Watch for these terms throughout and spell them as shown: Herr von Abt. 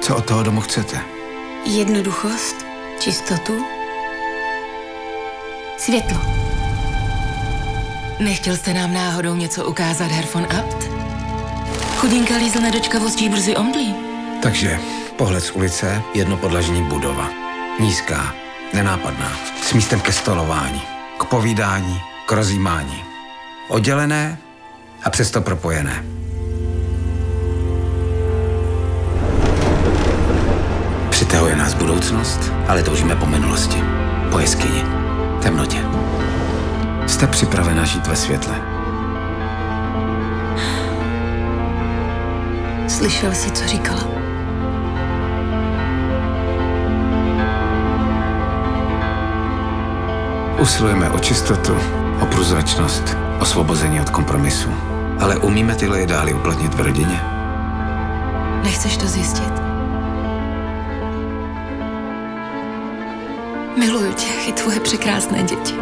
Co od toho domu chcete? Jednoduchost, čistotu, světlo. Nechtěl jste nám náhodou něco ukázat, Herr von Abt? Chudinka lízl na dočkavost, jí brzy omdlí. Takže pohled z ulice, jednopodlažní budova. Nízká, nenápadná, s místem ke stolování, k povídání, k rozjímání. Oddělené a přesto propojené. Přitahuje nás budoucnost, ale toužíme po minulosti, po jeskyni, temnotě. Jste připravena žít ve světle? Slyšel jsi, co říkala? Usilujeme o čistotu, o průzračnost, osvobození od kompromisu. Ale umíme tyhle ideály uplatnit v rodině? Nechceš to zjistit? Miluju tě i tvoje překrásné děti.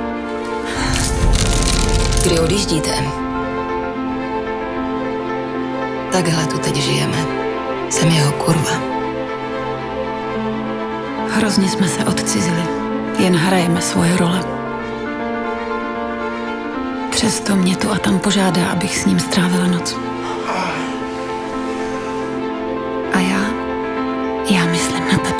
Kdy odjíždíte, takhle tu teď žijeme. Jsem jeho kurva. Hrozně jsme se odcizili. Jen hrajeme svoje role. Přesto mě tu a tam požádá, abych s ním strávila noc. A já myslím na tebe.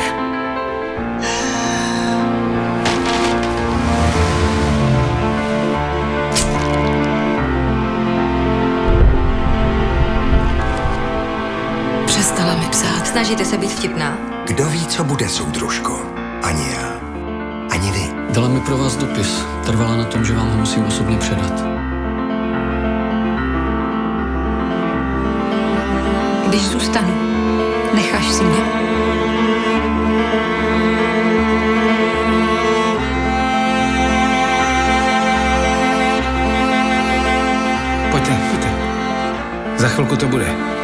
Přestala mi psát. Snažíte se být vtipná? Kdo ví, co bude, soudružko? Ani já. Ani vy. Dala mi pro vás dopis. Trvala na tom, že vám ho musím osobně předat. Když zůstanu, necháš si mě? Pojďte, pojďte. Za chvilku to bude.